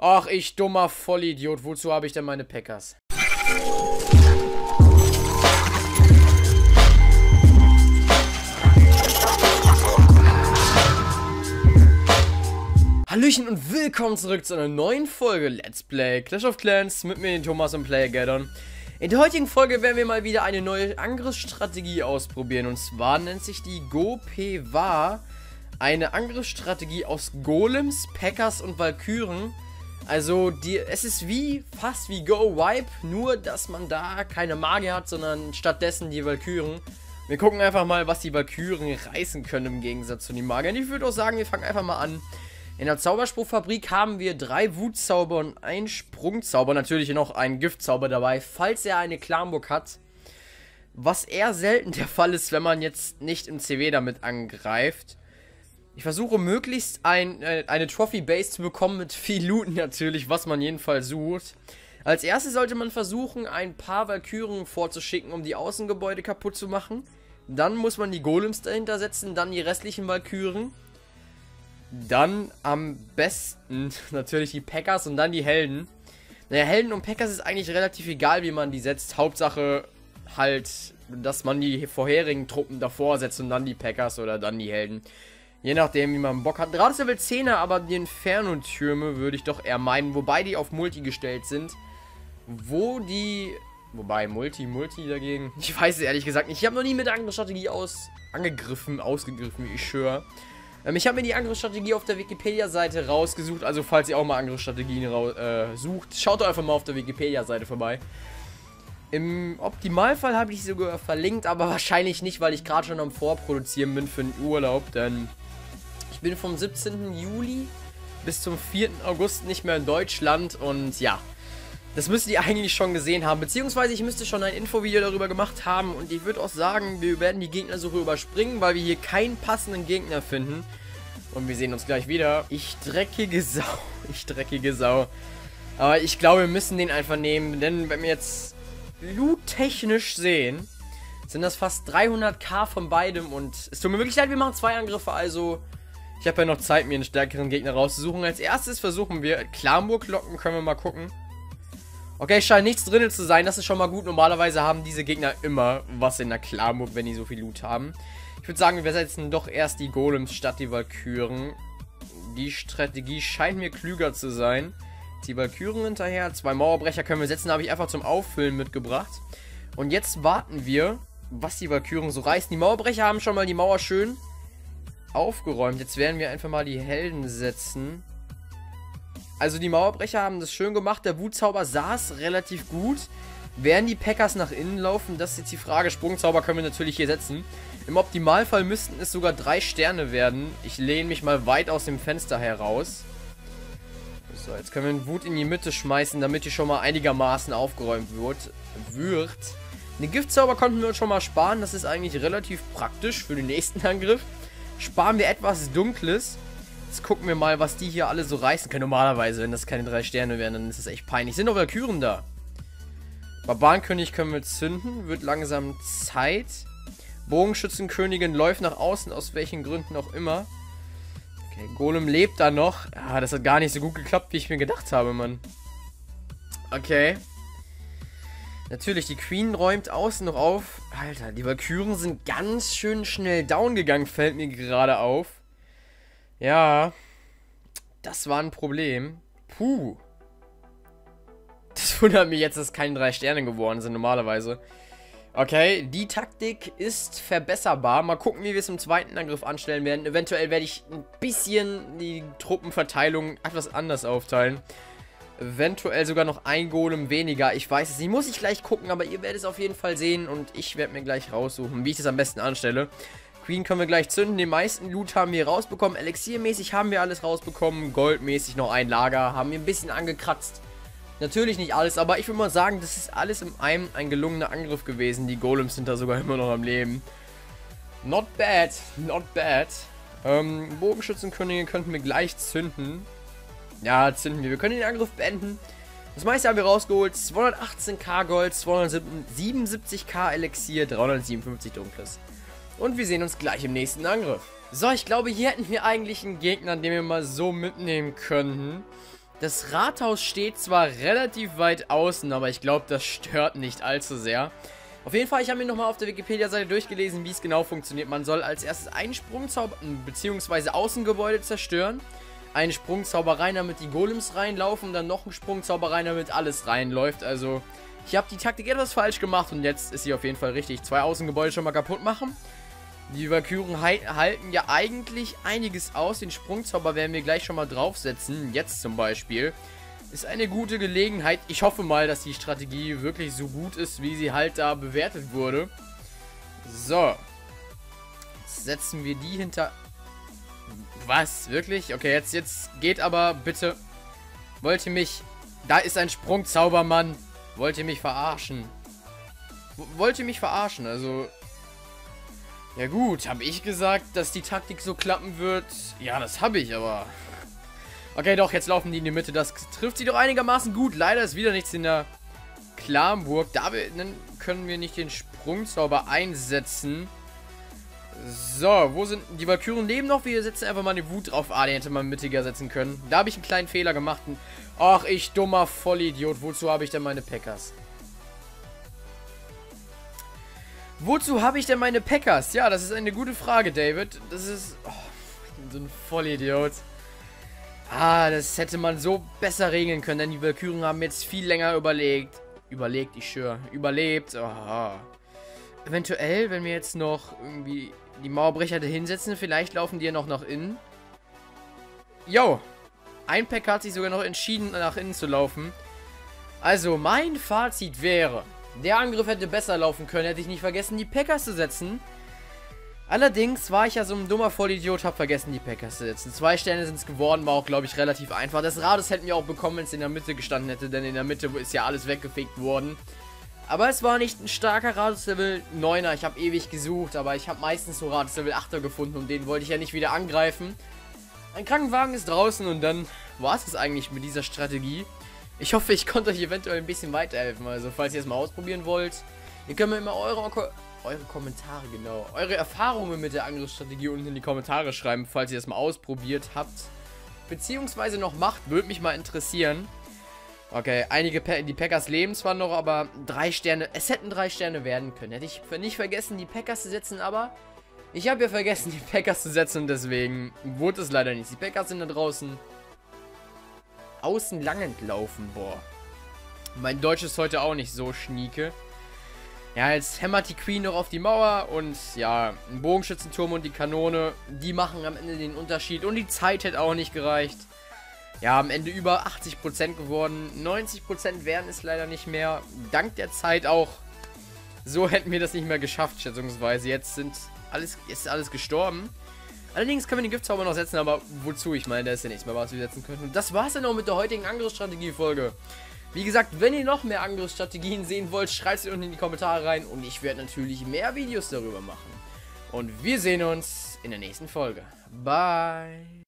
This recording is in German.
Ach, ich dummer Vollidiot. Wozu habe ich denn meine Packers? Hallöchen und willkommen zurück zu einer neuen Folge Let's Play Clash of Clans mit mir, Thomas und PlayerGeddon. In der heutigen Folge werden wir mal wieder eine neue Angriffsstrategie ausprobieren. Und zwar nennt sich die GoPeVa. Eine Angriffsstrategie aus Golems, Packers und Walküren. Also es ist fast wie GoWiPe, nur dass man da keine Magier hat, sondern stattdessen die Walküren. Wir gucken einfach mal, was die Walküren reißen können im Gegensatz zu den Magiern. Ich würde auch sagen, wir fangen einfach mal an. In der Zauberspruchfabrik haben wir 3 Wutzauber und einen Sprungzauber. Natürlich noch einen Giftzauber dabei, falls er eine Clanburg hat. Was eher selten der Fall ist, wenn man jetzt nicht im CW damit angreift. Ich versuche möglichst eine Trophy-Base zu bekommen mit viel Loot natürlich, was man jedenfalls sucht. Als erstes sollte man versuchen, ein paar Walküren vorzuschicken, um die Außengebäude kaputt zu machen. Dann muss man die Golems dahinter setzen, dann die restlichen Walküren. Dann am besten natürlich die Packers und dann die Helden. Naja, Helden und Packers ist eigentlich relativ egal, wie man die setzt. Hauptsache halt, dass man die vorherigen Truppen davor setzt und dann die Packers oder dann die Helden. Je nachdem, wie man Bock hat. Gerade ist Level 10er, aber die Inferno-Türme würde ich doch eher meinen. Wobei die auf Multi gestellt sind. Wobei, Multi dagegen. Ich weiß es ehrlich gesagt nicht. Ich habe noch nie mit der Angriffsstrategie ausgegriffen, ich schwöre. Ich habe mir die Angriffsstrategie auf der Wikipedia-Seite rausgesucht. Also, falls ihr auch mal Angriffsstrategien sucht, schaut doch einfach mal auf der Wikipedia-Seite vorbei. Im Optimalfall habe ich sie sogar verlinkt, aber wahrscheinlich nicht, weil ich gerade schon am Vorproduzieren bin für den Urlaub, denn ich bin vom 17. Juli bis zum 4. August nicht mehr in Deutschland und ja, das müsst ihr eigentlich schon gesehen haben, beziehungsweise ich müsste schon ein Infovideo darüber gemacht haben und ich würde auch sagen, wir werden die Gegnersuche überspringen, weil wir hier keinen passenden Gegner finden und wir sehen uns gleich wieder. Ich dreckige Sau, aber ich glaube, wir müssen den einfach nehmen, denn wenn wir jetzt loot-technisch sehen, sind das fast 300k von beidem und es tut mir wirklich leid, wir machen 2 Angriffe, also ich habe ja noch Zeit, mir einen stärkeren Gegner rauszusuchen. Als erstes versuchen wir Clanburg-Locken, können wir mal gucken. Okay, scheint nichts drin zu sein, das ist schon mal gut. Normalerweise haben diese Gegner immer was in der Clanburg, wenn die so viel Loot haben. Ich würde sagen, wir setzen doch erst die Golems statt die Walküren. Die Strategie scheint mir klüger zu sein. Die Walküren hinterher, 2 Mauerbrecher können wir setzen, habe ich einfach zum Auffüllen mitgebracht. Und jetzt warten wir, was die Walküren so reißen. Die Mauerbrecher haben schon mal die Mauer schön aufgeräumt. Jetzt werden wir einfach mal die Helden setzen. Also die Mauerbrecher haben das schön gemacht, der Wutzauber saß relativ gut. Werden die Packers nach innen laufen? Das ist jetzt die Frage. Sprungzauber können wir natürlich hier setzen. Im Optimalfall müssten es sogar 3 Sterne werden. Ich lehne mich mal weit aus dem Fenster heraus. So, jetzt können wir den Wut in die Mitte schmeißen, damit die schon mal einigermaßen aufgeräumt wird. Den Giftzauber konnten wir uns schon mal sparen. Das ist eigentlich relativ praktisch für den nächsten Angriff. Sparen wir etwas Dunkles. Jetzt gucken wir mal, was die hier alle so reißen können. Normalerweise, wenn das keine 3 Sterne wären, dann ist das echt peinlich. Sind doch Walküren da. Barbarenkönig können wir zünden. Wird langsam Zeit. Bogenschützenkönigin läuft nach außen, aus welchen Gründen auch immer. Okay, Golem lebt da noch. Ah, das hat gar nicht so gut geklappt, wie ich mir gedacht habe, Mann. Okay. Natürlich, die Queen räumt außen noch auf. Alter, die Walküren sind ganz schön schnell down gegangen, fällt mir gerade auf. Ja, das war ein Problem. Puh. Das wundert mich jetzt, dass keine 3 Sterne geworden sind normalerweise. Okay, die Taktik ist verbesserbar. Mal gucken, wie wir es im zweiten Angriff anstellen werden. Eventuell werde ich ein bisschen die Truppenverteilung etwas anders aufteilen. Eventuell sogar noch ein Golem weniger. Ich weiß es nicht, muss ich gleich gucken, aber ihr werdet es auf jeden Fall sehen. Und ich werde mir gleich raussuchen, wie ich das am besten anstelle. Queen können wir gleich zünden. Den meisten Loot haben wir rausbekommen. Elixiermäßig haben wir alles rausbekommen. Goldmäßig noch ein Lager. Haben wir ein bisschen angekratzt. Natürlich nicht alles, aber ich würde mal sagen, das ist alles in einem ein gelungener Angriff gewesen. Die Golems sind da sogar immer noch am Leben. Not bad, not bad. Bogenschützenkönige könnten wir gleich zünden. Ja, zünden wir. Wir können den Angriff beenden. Das meiste haben wir rausgeholt. 218k Gold, 277k Elixier, 357 Dunkles. Und wir sehen uns gleich im nächsten Angriff. So, ich glaube, hier hätten wir eigentlich einen Gegner, den wir mal so mitnehmen könnten. Das Rathaus steht zwar relativ weit außen, aber ich glaube, das stört nicht allzu sehr. Auf jeden Fall, ich habe mir nochmal auf der Wikipedia-Seite durchgelesen, wie es genau funktioniert. Man soll als erstes einen Sprungzauber bzw. Außengebäude zerstören, einen Sprungzauber rein, damit die Golems reinlaufen, und dann noch einen Sprungzauber rein, damit alles reinläuft. Also, ich habe die Taktik etwas falsch gemacht und jetzt ist sie auf jeden Fall richtig. 2 Außengebäude schon mal kaputt machen. Die Valkyren halten ja eigentlich einiges aus. Den Sprungzauber werden wir gleich schon mal draufsetzen. Jetzt zum Beispiel. Ist eine gute Gelegenheit. Ich hoffe mal, dass die Strategie wirklich so gut ist, wie sie halt da bewertet wurde. So. Jetzt setzen wir die hinter... Was? Wirklich? Okay, jetzt geht aber bitte. Wollte mich... Da ist ein Sprungzauber, Mann. Wollte mich verarschen. Wollte mich verarschen, also... Ja gut, habe ich gesagt, dass die Taktik so klappen wird? Ja, das habe ich, aber... Okay, doch, jetzt laufen die in die Mitte. Das trifft sie doch einigermaßen gut. Leider ist wieder nichts in der Klamburg. Da können wir nicht den Sprungzauber einsetzen. So, wo sind... Die Valkyren leben noch. Wir setzen einfach mal eine Wut drauf. Ah, den hätte man mittiger setzen können. Da habe ich einen kleinen Fehler gemacht. Ach, ich dummer Vollidiot. Wozu habe ich denn meine Packers? Wozu habe ich denn meine Packers? Ja, das ist eine gute Frage, David. Das ist... Oh, ich bin so ein Vollidiot. Ah, das hätte man so besser regeln können, denn die Valkyren haben jetzt viel länger überlegt. Überlegt, ich schwöre. Überlebt. Aha. Eventuell, wenn wir jetzt noch irgendwie die Mauerbrecher da hinsetzen, vielleicht laufen die ja noch nach innen. Yo. Ein Packer hat sich sogar noch entschieden, nach innen zu laufen. Also, mein Fazit wäre... Der Angriff hätte besser laufen können, hätte ich nicht vergessen, die Packers zu setzen. Allerdings war ich ja so ein dummer Vollidiot, habe vergessen, die Packers zu setzen. 2 Sterne sind es geworden, war auch, glaube ich, relativ einfach. Das Radius hätten wir auch bekommen, wenn es in der Mitte gestanden hätte, denn in der Mitte ist ja alles weggefegt worden. Aber es war nicht ein starker Radius Level 9er, ich habe ewig gesucht, aber ich habe meistens so Radius Level 8er gefunden und den wollte ich ja nicht wieder angreifen. Ein Krankenwagen ist draußen und dann war es das eigentlich mit dieser Strategie. Ich hoffe, ich konnte euch eventuell ein bisschen weiterhelfen. Also, falls ihr es mal ausprobieren wollt, ihr könnt mir immer eure Kommentare, genau, eure Erfahrungen mit der Angriffsstrategie unten in die Kommentare schreiben, falls ihr es mal ausprobiert habt. Beziehungsweise noch macht, würde mich mal interessieren. Okay, die Packers leben zwar noch, aber 3 Sterne, es hätten 3 Sterne werden können. Hätte ich nicht vergessen, die Packers zu setzen, aber ich habe ja vergessen, die Packers zu setzen und deswegen wurde es leider nichts. Die Packers sind da draußen. Außen lang entlaufen, boah. Mein Deutsch ist heute auch nicht so schnieke. Ja, jetzt hämmert die Queen noch auf die Mauer und ja, ein Bogenschützenturm und die Kanone, die machen am Ende den Unterschied und die Zeit hätte auch nicht gereicht. Ja, am Ende über 80% geworden, 90% wären es leider nicht mehr, dank der Zeit auch. So hätten wir das nicht mehr geschafft, schätzungsweise. Jetzt ist alles gestorben. Allerdings können wir den Giftzauber noch setzen, aber wozu? Ich meine, da ist ja nichts mehr, was wir setzen können. Und das war's dann auch mit der heutigen Angriffsstrategie-Folge. Wie gesagt, wenn ihr noch mehr Angriffsstrategien sehen wollt, schreibt es unten in die Kommentare rein und ich werde natürlich mehr Videos darüber machen. Und wir sehen uns in der nächsten Folge. Bye!